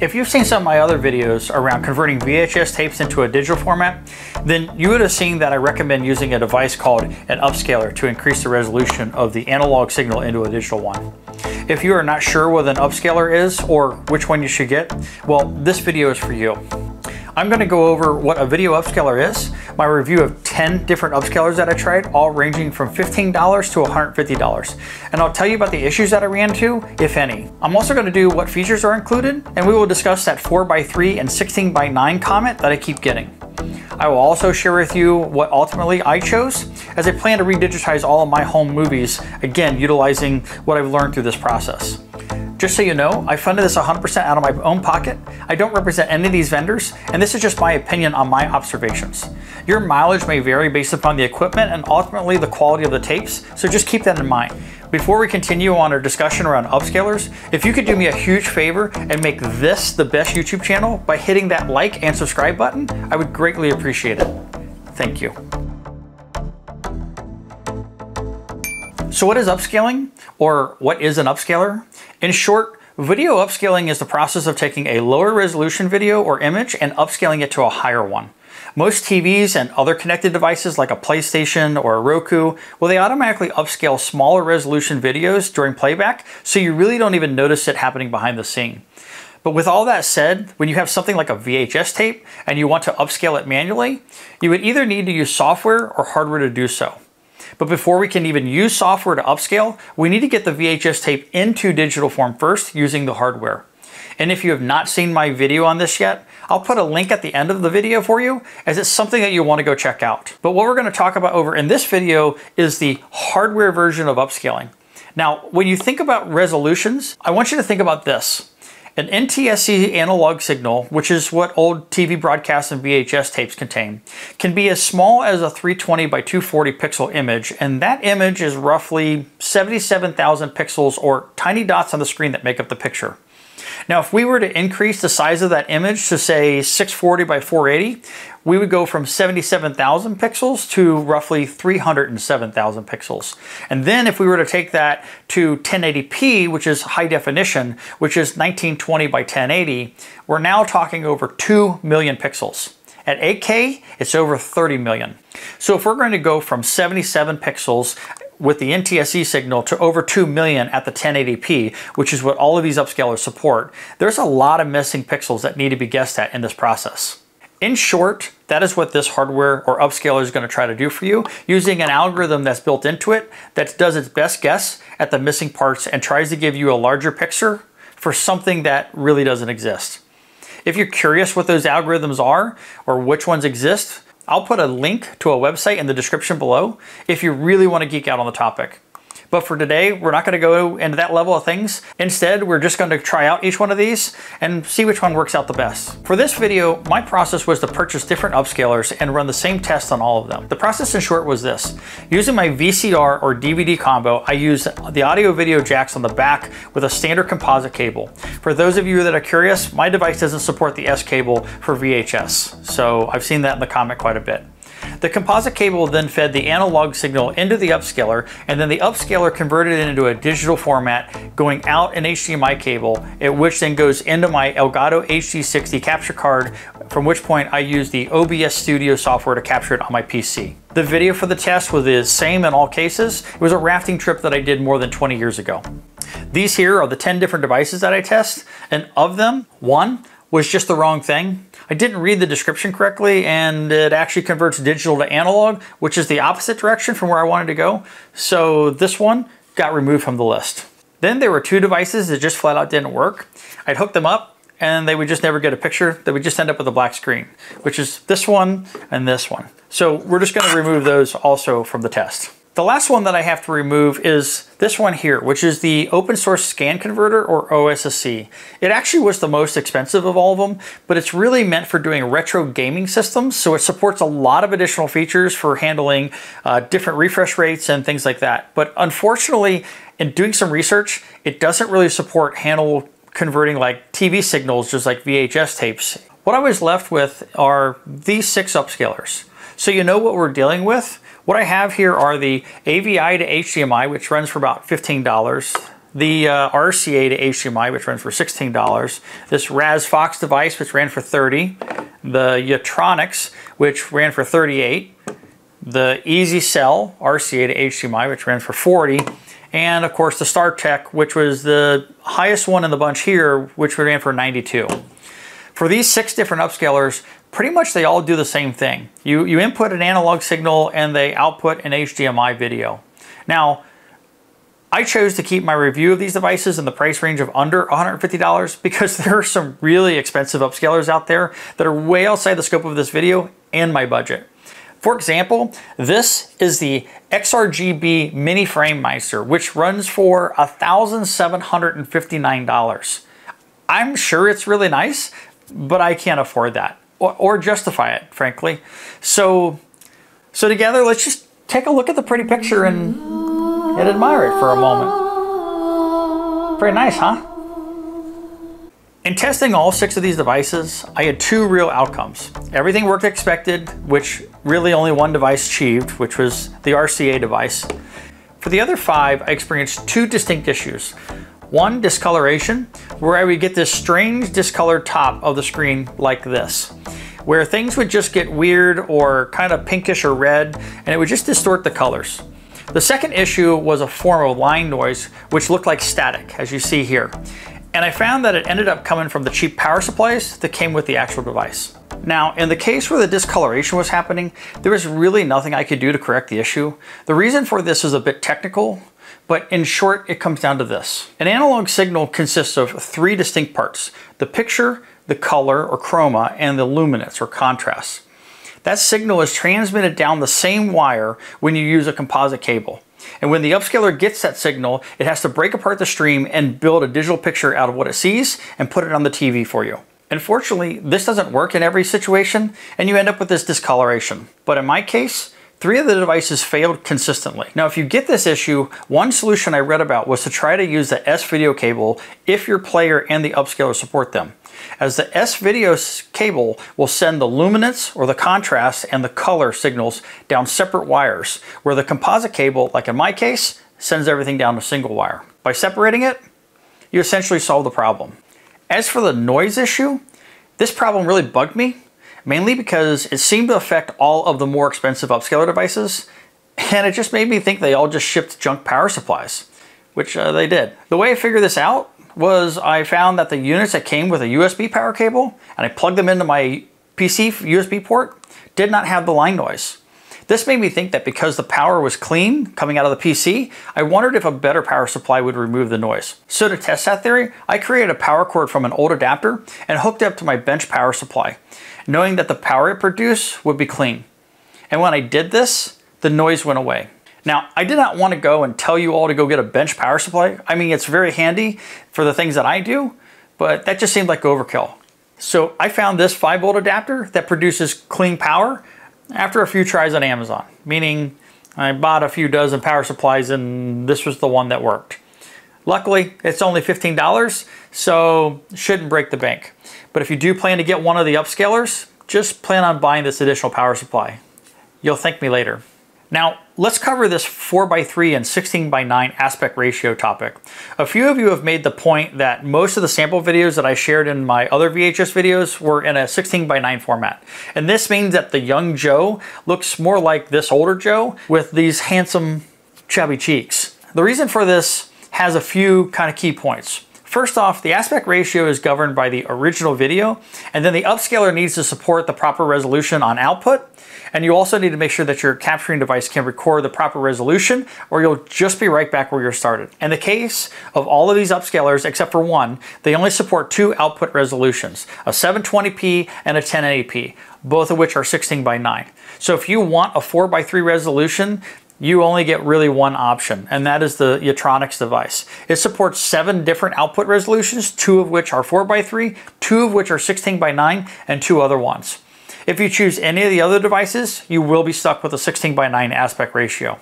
If you've seen some of my other videos around converting VHS tapes into a digital format, then you would have seen that I recommend using a device called an upscaler to increase the resolution of the analog signal into a digital one. If you are not sure what an upscaler is or which one you should get, well, this video is for you. I'm going to go over what a video upscaler is, my review of 10 different upscalers that I tried, all ranging from $15 to $150, and I'll tell you about the issues that I ran into, if any. I'm also going to do what features are included, and we will discuss that 4x3 and 16x9 comment that I keep getting. I will also share with you what ultimately I chose, as I plan to redigitize all of my home movies, again utilizing what I've learned through this process. Just so you know, I funded this 100% out of my own pocket. I don't represent any of these vendors, and this is just my opinion on my observations. Your mileage may vary based upon the equipment and ultimately the quality of the tapes, so just keep that in mind. Before we continue on our discussion around upscalers, if you could do me a huge favor and make this the best YouTube channel by hitting that like and subscribe button, I would greatly appreciate it. Thank you. So what is upscaling, or what is an upscaler? In short, video upscaling is the process of taking a lower resolution video or image and upscaling it to a higher one. Most TVs and other connected devices like a PlayStation or a Roku, well, they automatically upscale smaller resolution videos during playback, so you really don't even notice it happening behind the scene. But with all that said, when you have something like a VHS tape and you want to upscale it manually, you would either need to use software or hardware to do so. But before we can even use software to upscale, we need to get the VHS tape into digital form first using the hardware. And if you have not seen my video on this yet, I'll put a link at the end of the video for you, as it's something that you'll want to go check out. But what we're going to talk about over in this video is the hardware version of upscaling. Now, when you think about resolutions, I want you to think about this. An NTSC analog signal, which is what old TV broadcasts and VHS tapes contain, can be as small as a 320 by 240 pixel image, and that image is roughly 77,000 pixels, or tiny dots on the screen that make up the picture. Now, if we were to increase the size of that image to, say, 640 by 480, we would go from 77,000 pixels to roughly 307,000 pixels. And then if we were to take that to 1080p, which is high definition, which is 1920 by 1080, we're now talking over 2 million pixels. At 8K, it's over 30 million. So if we're going to go from 77 pixels with the NTSC signal to over 2 million at the 1080p, which is what all of these upscalers support, there's a lot of missing pixels that need to be guessed at in this process. In short, that is what this hardware or upscaler is going to try to do for you, using an algorithm that's built into it that does its best guess at the missing parts and tries to give you a larger picture for something that really doesn't exist. If you're curious what those algorithms are or which ones exist, I'll put a link to a website in the description below if you really want to geek out on the topic. But for today, we're not going to go into that level of things. Instead, we're just going to try out each one of these and see which one works out the best. For this video, my process was to purchase different upscalers and run the same test on all of them. The process in short was this. Using my VCR or DVD combo, I used the audio video jacks on the back with a standard composite cable. For those of you that are curious, my device doesn't support the S cable for VHS, so I've seen that in the comment quite a bit. The composite cable then fed the analog signal into the upscaler, and then the upscaler converted it into a digital format, going out an HDMI cable, which then goes into my Elgato HD60 capture card, from which point I use the OBS Studio software to capture it on my PC. The video for the test was the same in all cases. It was a rafting trip that I did more than 20 years ago. These here are the 10 different devices that I test, and of them, one was just the wrong thing. I didn't read the description correctly, and it actually converts digital to analog, which is the opposite direction from where I wanted to go. So this one got removed from the list. Then there were two devices that just flat out didn't work. I'd hook them up and they would just never get a picture. They would just end up with a black screen, which is this one and this one. So we're just going to remove those also from the test. The last one that I have to remove is this one here, which is the open source scan converter, or OSSC. It actually was the most expensive of all of them, but it's really meant for doing retro gaming systems, so it supports a lot of additional features for handling different refresh rates and things like that. But unfortunately, in doing some research, it doesn't really support handle converting like TV signals, just like VHS tapes. What I was left with are these 6 upscalers. So you know what we're dealing with. What I have here are the AVI to HDMI, which runs for about $15. the RCA to HDMI, which ran for $16, this Rasfox device, which ran for $30, the YITROX, which ran for $38, the EASYCEL RCA to HDMI, which ran for $40, and of course the StarTech, which was the highest one in the bunch here, which ran for $92. For these 6 different upscalers, pretty much they all do the same thing. You input an analog signal and they output an HDMI video. Now, I chose to keep my review of these devices in the price range of under $150 because there are some really expensive upscalers out there that are way outside the scope of this video and my budget. For example, this is the XRGB Mini Frame Meister, which runs for $1,759. I'm sure it's really nice, but I can't afford that or justify it, frankly. So together, let's just take a look at the pretty picture and admire it for a moment. Pretty nice, huh? In testing all 6 of these devices, I had 2 real outcomes. Everything worked as expected, which really only one device achieved, which was the RCA device. For the other 5, I experienced 2 distinct issues. One, discoloration, where I would get this strange discolored top of the screen like this, where things would just get weird or kind of pinkish or red, and it would just distort the colors. The second issue was a form of line noise, which looked like static, as you see here. And I found that it ended up coming from the cheap power supplies that came with the actual device. Now, in the case where the discoloration was happening, there was really nothing I could do to correct the issue. The reason for this is a bit technical, but in short, it comes down to this. An analog signal consists of 3 distinct parts: the picture, the color or chroma, and the luminance or contrast. That signal is transmitted down the same wire when you use a composite cable. And when the upscaler gets that signal, it has to break apart the stream and build a digital picture out of what it sees and put it on the TV for you. Unfortunately, this doesn't work in every situation, and you end up with this discoloration. But in my case, 3 of the devices failed consistently. Now, if you get this issue, one solution I read about was to try to use the S-Video cable if your player and the upscaler support them, as the S-Video cable will send the luminance or the contrast and the color signals down separate wires, where the composite cable, like in my case, sends everything down a single wire. By separating it, you essentially solve the problem. As for the noise issue, this problem really bugged me, mainly because it seemed to affect all of the more expensive upscaler devices, and it just made me think they all just shipped junk power supplies, which they did. The way I figured this out was I found that the units that came with a USB power cable, and I plugged them into my PC USB port, did not have the line noise. This made me think that because the power was clean coming out of the PC, I wondered if a better power supply would remove the noise. So to test that theory, I created a power cord from an old adapter and hooked it up to my bench power supply, knowing that the power it produced would be clean. And when I did this, the noise went away. Now, I did not want to go and tell you all to go get a bench power supply. I mean, it's very handy for the things that I do, but that just seemed like overkill. So I found this 5-volt adapter that produces clean power after a few tries on Amazon, meaning I bought a few dozen power supplies and this was the one that worked. Luckily, it's only $15, so shouldn't break the bank. But if you do plan to get one of the upscalers, just plan on buying this additional power supply. You'll thank me later. Now, let's cover this 4:3 and 16:9 aspect ratio topic. A few of you have made the point that most of the sample videos that I shared in my other VHS videos were in a 16:9 format. And this means that the young Joe looks more like this older Joe with these handsome chubby cheeks. The reason for this has a few kind of key points. First off, the aspect ratio is governed by the original video, and then the upscaler needs to support the proper resolution on output, and you also need to make sure that your capturing device can record the proper resolution, or you'll just be right back where you started. In the case of all of these upscalers, except for one, they only support 2 output resolutions, a 720p and a 1080p, both of which are 16:9. So if you want a 4:3 resolution, you only get really one option, and that is the YITROX device. It supports 7 different output resolutions, 2 of which are 4:3, 2 of which are 16:9, and 2 other ones. If you choose any of the other devices, you will be stuck with a 16:9 aspect ratio.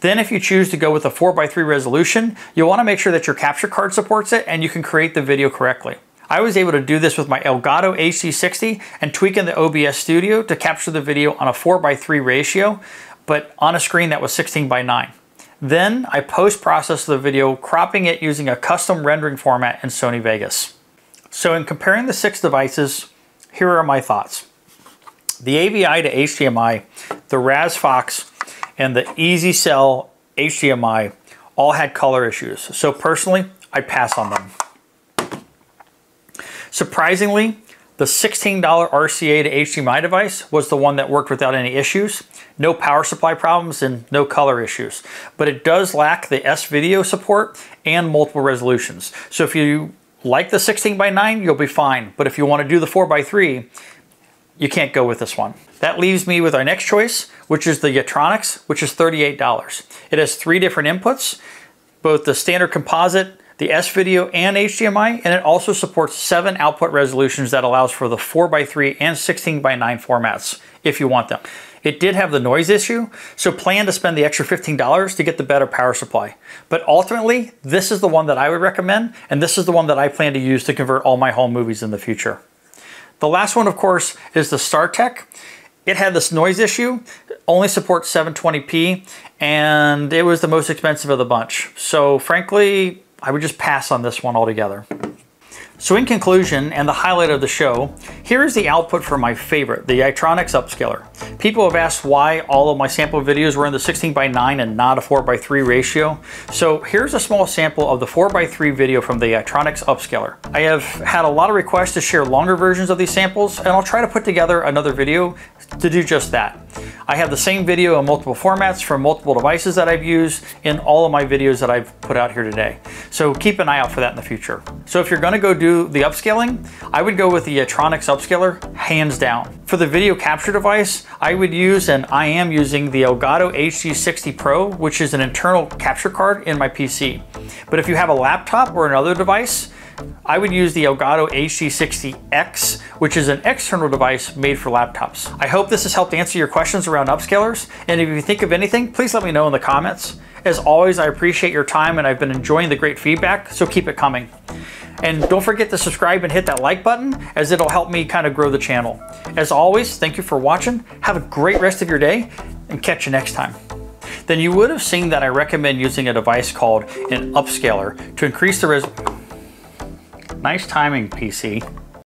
Then if you choose to go with a 4:3 resolution, you'll want to make sure that your capture card supports it and you can create the video correctly. I was able to do this with my Elgato HD60 and tweak in the OBS Studio to capture the video on a 4:3 ratio, but on a screen that was 16:9. Then I post-processed the video, cropping it using a custom rendering format in Sony Vegas. So in comparing the six devices, here are my thoughts. The AVI to HDMI, the Rasfox, and the EASYCEL HDMI all had color issues. So personally, I pass on them. Surprisingly, the $16 RCA to HDMI device was the one that worked without any issues. No power supply problems and no color issues. But it does lack the S-Video support and multiple resolutions. So if you like the 16:9, you'll be fine. But if you want to do the 4:3, you can't go with this one. That leaves me with our next choice, which is the YITROX, which is $38. It has three different inputs, both the standard composite, the S-Video, and HDMI, and it also supports 7 output resolutions that allows for the 4:3 and 16:9 formats if you want them. It did have the noise issue, so plan to spend the extra $15 to get the better power supply. But ultimately, this is the one that I would recommend, and this is the one that I plan to use to convert all my home movies in the future. The last one, of course, is the StarTech. It had this noise issue, only supports 720p, and it was the most expensive of the bunch. So frankly, I would just pass on this one altogether. So in conclusion, and the highlight of the show, here is the output for my favorite, the YITROX upscaler. People have asked why all of my sample videos were in the 16:9 and not a 4:3 ratio. So here's a small sample of the 4:3 video from the YITROX upscaler. I have had a lot of requests to share longer versions of these samples, and I'll try to put together another video to do just that. I have the same video in multiple formats for multiple devices that I've used in all of my videos that I've put out here today. So keep an eye out for that in the future. So if you're gonna go do the upscaling, I would go with the YITROX upscaler, hands down. For the video capture device, I would use, and I am using, the Elgato HD60 Pro, which is an internal capture card in my PC. But if you have a laptop or another device, I would use the Elgato HD60X, which is an external device made for laptops. I hope this has helped answer your questions around upscalers, and if you think of anything, please let me know in the comments. As always, I appreciate your time, and I've been enjoying the great feedback, so keep it coming. And don't forget to subscribe and hit that like button, as it'll help me kind of grow the channel. As always, thank you for watching, have a great rest of your day, and catch you next time. Then you would have seen that I recommend using a device called an upscaler to increase the resolution. Nice timing, PC.